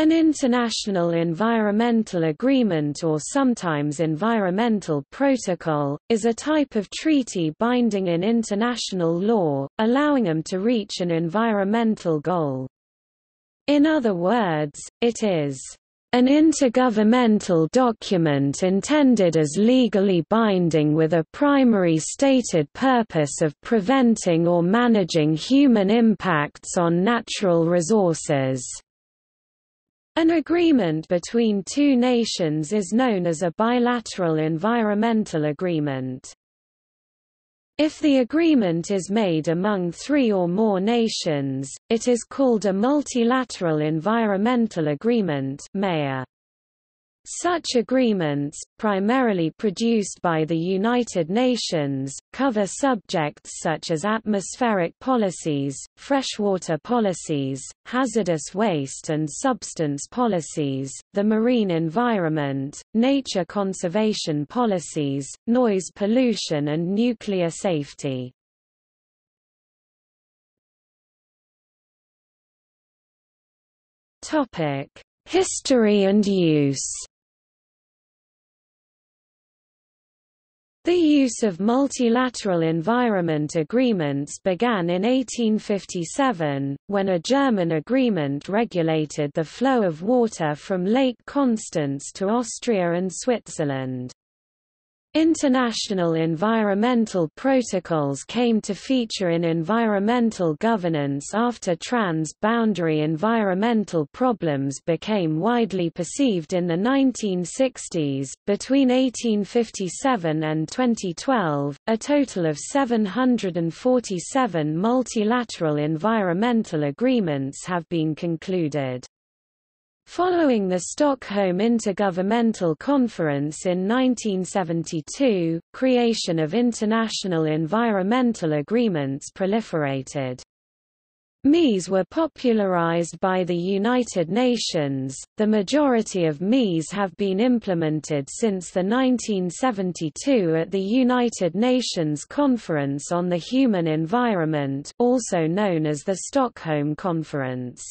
An international environmental agreement, or sometimes environmental protocol, is a type of treaty binding in international law, allowing them to reach an environmental goal. In other words, it is an intergovernmental document intended as legally binding with a primary stated purpose of preventing or managing human impacts on natural resources. An agreement between two nations is known as a bilateral environmental agreement. If the agreement is made among three or more nations, it is called a multilateral environmental agreement (MEA). Such agreements, primarily produced by the United Nations, cover subjects such as atmospheric policies, freshwater policies, hazardous waste and substance policies, the marine environment, nature conservation policies, noise pollution and nuclear safety. History and use. The use of multilateral environment agreements began in 1857, when a German agreement regulated the flow of water from Lake Constance to Austria and Switzerland. International environmental protocols came to feature in environmental governance after trans-boundary environmental problems became widely perceived in the 1960s. Between 1857 and 2012, a total of 747 multilateral environmental agreements have been concluded. Following the Stockholm Intergovernmental Conference in 1972, creation of international environmental agreements proliferated. MEAs were popularized by the United Nations. The majority of MEAs have been implemented since the 1972 at the United Nations Conference on the Human Environment, also known as the Stockholm Conference.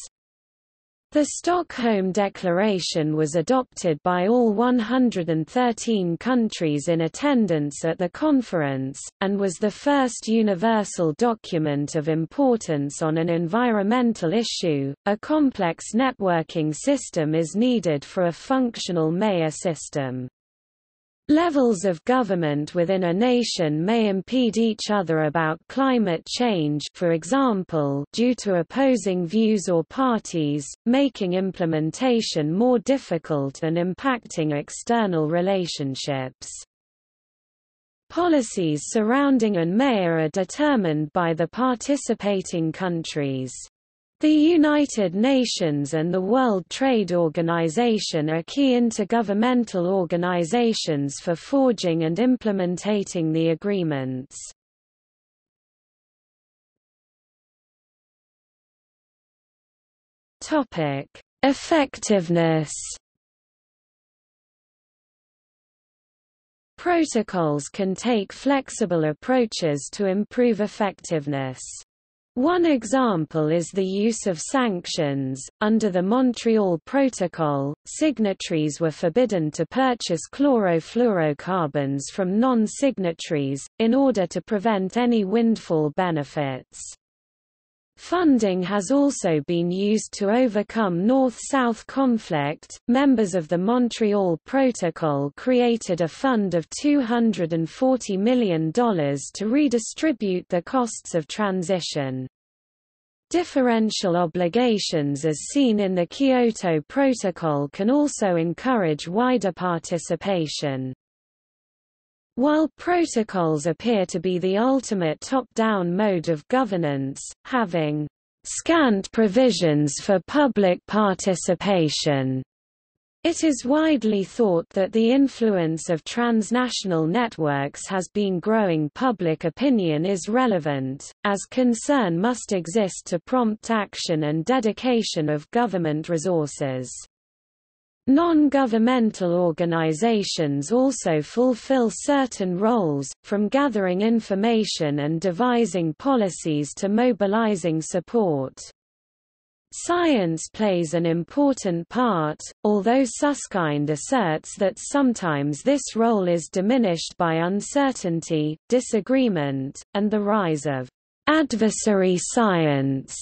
The Stockholm Declaration was adopted by all 113 countries in attendance at the conference, and was the first universal document of importance on an environmental issue. A complex networking system is needed for a functional MEA system. Levels of government within a nation may impede each other about climate change, for example, due to opposing views or parties, making implementation more difficult and impacting external relationships. Policies surrounding an MEA are determined by the participating countries. The United Nations and the World Trade Organization are key intergovernmental organizations for forging and implementing the agreements. Topic: Effectiveness. Protocols can take flexible approaches to improve effectiveness. One example is the use of sanctions. Under the Montreal Protocol, signatories were forbidden to purchase chlorofluorocarbons from non-signatories, in order to prevent any windfall benefits. Funding has also been used to overcome North-South conflict. Members of the Montreal Protocol created a fund of $240 million to redistribute the costs of transition. Differential obligations as seen in the Kyoto Protocol can also encourage wider participation. While protocols appear to be the ultimate top-down mode of governance, having scant provisions for public participation, it is widely thought that the influence of transnational networks has been growing. Public opinion is relevant, as concern must exist to prompt action and dedication of government resources. Non-governmental organizations also fulfill certain roles, from gathering information and devising policies to mobilizing support. Science plays an important part, although Suskind asserts that sometimes this role is diminished by uncertainty, disagreement, and the rise of adversary science.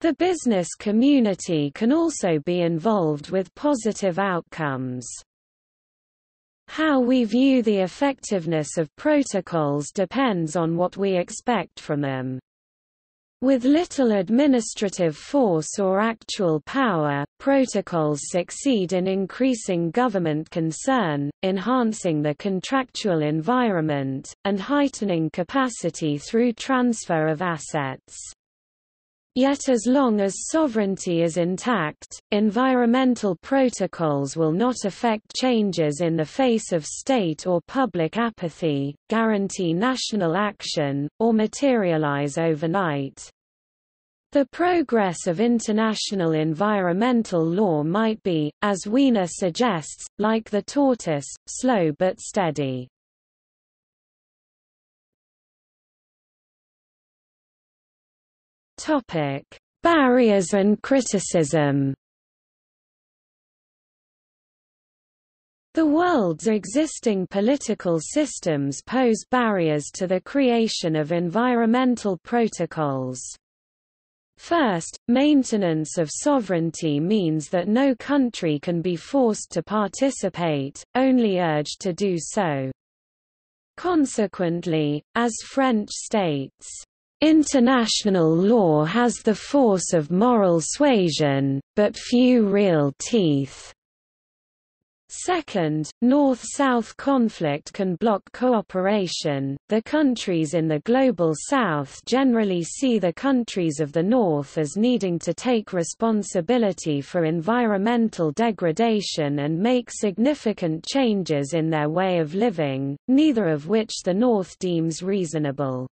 The business community can also be involved with positive outcomes. How we view the effectiveness of protocols depends on what we expect from them. With little administrative force or actual power, protocols succeed in increasing government concern, enhancing the contractual environment, and heightening capacity through transfer of assets. Yet as long as sovereignty is intact, environmental protocols will not affect changes in the face of state or public apathy, guarantee national action, or materialize overnight. The progress of international environmental law might be, as Wiener suggests, like the tortoise, slow but steady. Topic: Barriers and criticism. The world's existing political systems pose barriers to the creation of environmental protocols. First, maintenance of sovereignty means that no country can be forced to participate, only urged to do so. Consequently, as French states, international law has the force of moral suasion, but few real teeth. Second, North-South conflict can block cooperation. The countries in the Global South generally see the countries of the North as needing to take responsibility for environmental degradation and make significant changes in their way of living, neither of which the North deems reasonable.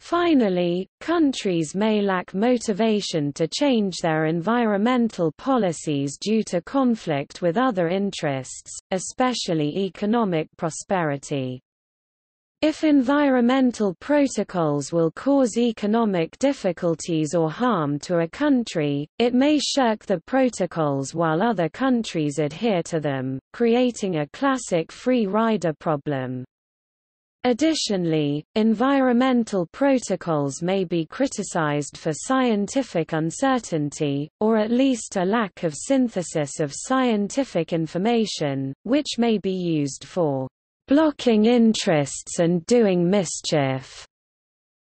Finally, countries may lack motivation to change their environmental policies due to conflict with other interests, especially economic prosperity. If environmental protocols will cause economic difficulties or harm to a country, it may shirk the protocols while other countries adhere to them, creating a classic free rider problem. Additionally, environmental protocols may be criticized for scientific uncertainty, or at least a lack of synthesis of scientific information, which may be used for blocking interests and doing mischief.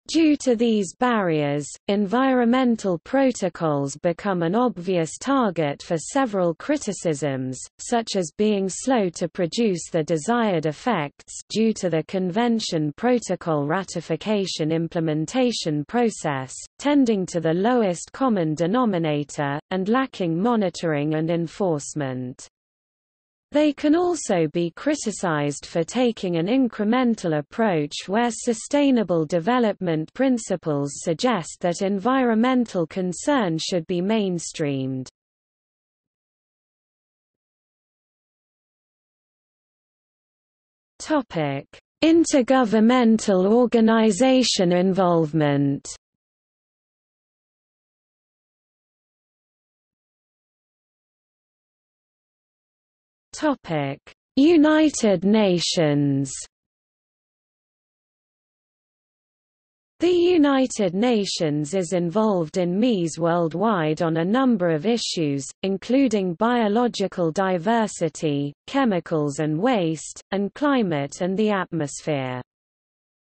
Due to these barriers, environmental protocols become an obvious target for several criticisms, such as being slow to produce the desired effects due to the Convention Protocol ratification implementation process, tending to the lowest common denominator, and lacking monitoring and enforcement. They can also be criticized for taking an incremental approach where sustainable development principles suggest that environmental concern should be mainstreamed. Topic: Intergovernmental organization involvement. United Nations. The United Nations is involved in MEAs worldwide on a number of issues, including biological diversity, chemicals and waste, and climate and the atmosphere.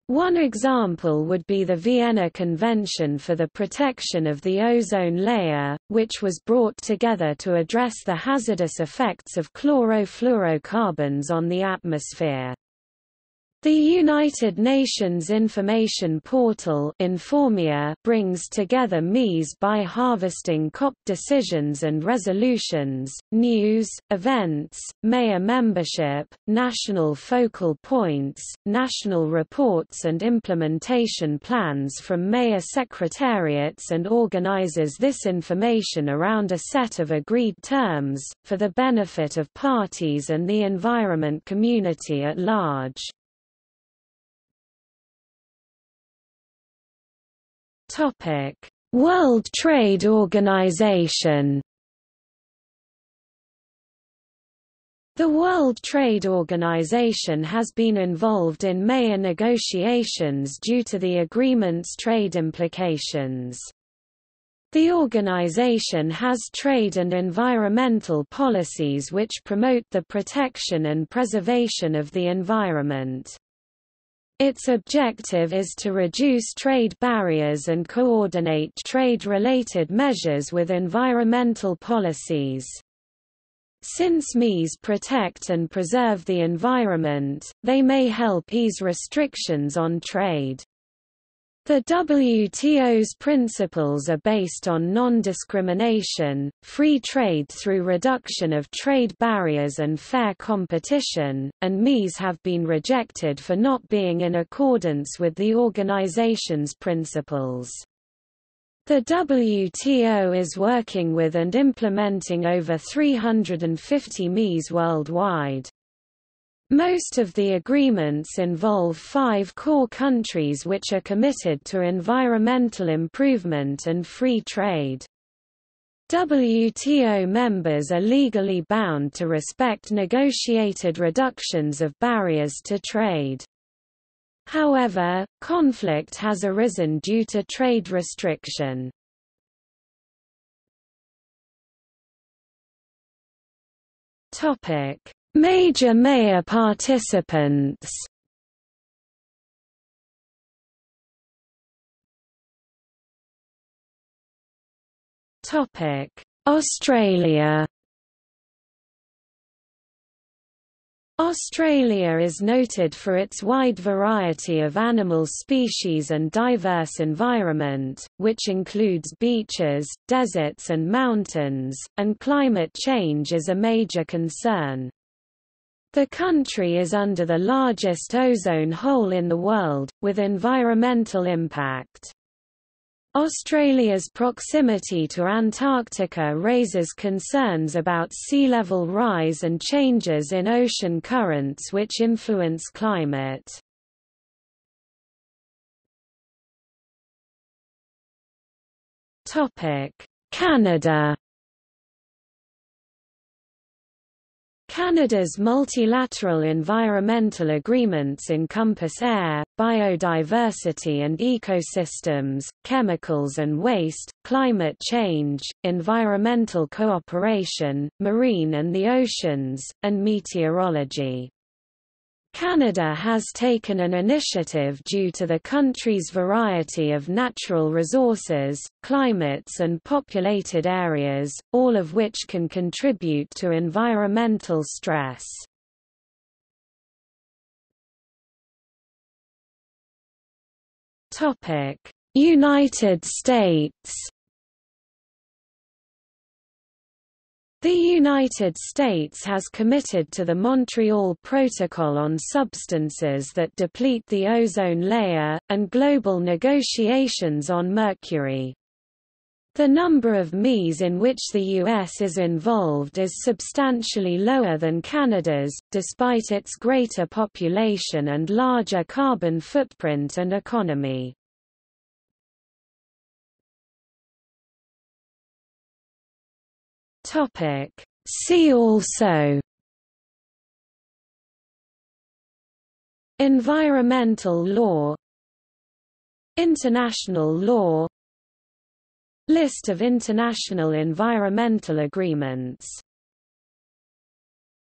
One example would be the Vienna Convention for the Protection of the Ozone Layer, which was brought together to address the hazardous effects of chlorofluorocarbons on the atmosphere. The United Nations Information Portal (Informia) brings together MEAs by harvesting COP decisions and resolutions, news, events, MEA membership, national focal points, national reports and implementation plans from MEA secretariats and organizes this information around a set of agreed terms, for the benefit of parties and the environment community at large. World Trade Organization. The World Trade Organization has been involved in MEA negotiations due to the agreement's trade implications. The organization has trade and environmental policies which promote the protection and preservation of the environment. Its objective is to reduce trade barriers and coordinate trade-related measures with environmental policies. Since MEAs protect and preserve the environment, they may help ease restrictions on trade. The WTO's principles are based on non-discrimination, free trade through reduction of trade barriers and fair competition, and MEAs have been rejected for not being in accordance with the organization's principles. The WTO is working with and implementing over 350 MEAs worldwide. Most of the agreements involve 5 core countries which are committed to environmental improvement and free trade. WTO members are legally bound to respect negotiated reductions of barriers to trade. However, conflict has arisen due to trade restriction. Major MEA participants. Australia. Australia is noted for its wide variety of animal species and diverse environment, which includes beaches, deserts and mountains, and climate change is a major concern. The country is under the largest ozone hole in the world, with environmental impact. Australia's proximity to Antarctica raises concerns about sea level rise and changes in ocean currents which influence climate. Canada. Canada's multilateral environmental agreements encompass air, biodiversity and ecosystems, chemicals and waste, climate change, environmental cooperation, marine and the oceans, and meteorology. Canada has taken an initiative due to the country's variety of natural resources, climates and populated areas, all of which can contribute to environmental stress. United States. The United States has committed to the Montreal Protocol on substances that deplete the ozone layer, and global negotiations on mercury. The number of MEAs in which the U.S. is involved is substantially lower than Canada's, despite its greater population and larger carbon footprint and economy. See also: Environmental law, International law, List of international environmental agreements.